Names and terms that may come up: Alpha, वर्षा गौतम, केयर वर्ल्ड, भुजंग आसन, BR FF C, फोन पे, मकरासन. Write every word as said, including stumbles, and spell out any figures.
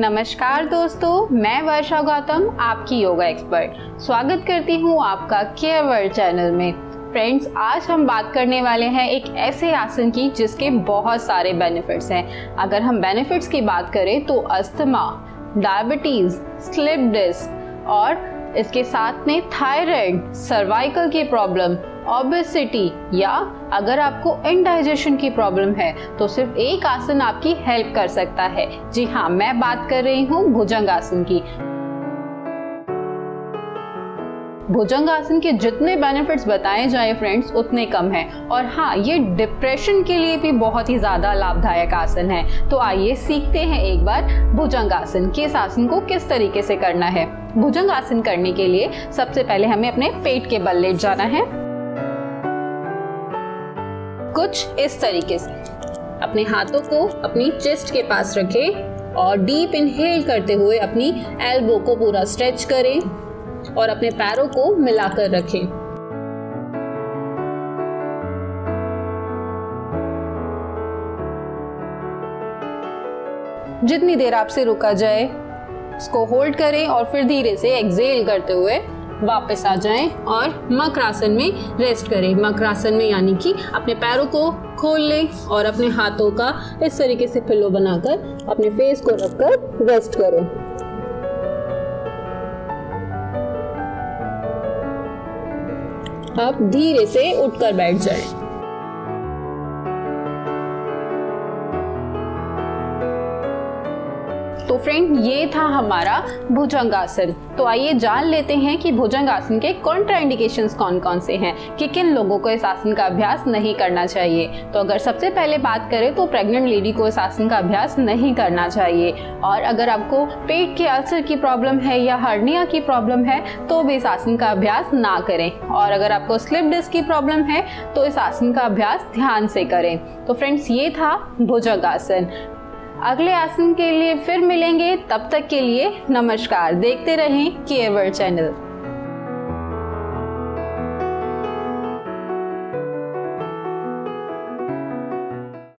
नमस्कार दोस्तों, मैं वर्षा गौतम आपकी योगा एक्सपर्ट स्वागत करती हूँ आपका केयर वर्ल्ड चैनल में। फ्रेंड्स, आज हम बात करने वाले हैं एक ऐसे आसन की जिसके बहुत सारे बेनिफिट्स हैं। अगर हम बेनिफिट्स की बात करें तो अस्थमा, डायबिटीज़, स्लिप डिस्क और इसके साथ में थायराइड, सर्वाइकल की प्रॉब्लम, ओबेसिटी या अगर आपको इनडाइजेशन की प्रॉब्लम है तो सिर्फ एक आसन आपकी हेल्प कर सकता है। जी हाँ, मैं बात कर रही हूँ भुजंग आसन की। भुजंग आसन के जितने बेनिफिट्स बताए जाएं फ्रेंड्स उतने कम हैं, और हाँ, ये डिप्रेशन के लिए भी बहुत ही ज़्यादा लाभदायक आसन है। तो आइए सीखते हैं एक बार भुजंग आसन, किस आसन को किस तरीके से करना है। भुजंग आसन करने के लिए सबसे पहले हमें अपने पेट के बल लेट जाना है, कुछ इस तरीके से। अपने हाथों को अपनी चेस्ट के पास रखें और डीप इनहेल करते हुए अपनी एल्बो को पूरा स्ट्रेच करें और अपने पैरों को मिलाकर रखें। जितनी देर आपसे रुका जाए इसको होल्ड करें और फिर धीरे से एक्सहेल करते हुए वापस आ जाएं और मकरासन में रेस्ट करें। मकरासन में यानी कि अपने पैरों को खोल लें और अपने हाथों का इस तरीके से पिल्लो बनाकर अपने फेस को रखकर रेस्ट करें। अब धीरे से उठकर बैठ जाएं। तो फ्रेंड, ये था हमारा भुजंग आसन। तो आइए जान लेते हैं कि भुजंग आसन के कॉन्ट्राइंडिकेशंस कौन कौन से हैं, कि किन लोगों को इस आसन का अभ्यास नहीं करना चाहिए। तो अगर सबसे पहले बात करें तो प्रेग्नेंट लेडी को इस आसन का अभ्यास नहीं करना चाहिए, और अगर आपको पेट के अल्सर की प्रॉब्लम है या हर्निया की प्रॉब्लम है तो भी इस आसन का अभ्यास ना करें, और अगर आपको स्लिप डिस्क की प्रॉब्लम है तो इस आसन का अभ्यास ध्यान से करें। तो फ्रेंड्स, ये था भुजंग आसन। अगले आसन के लिए फिर मिलेंगे, तब तक के लिए नमस्कार। देखते रहें केयर वर्ल्ड चैनल।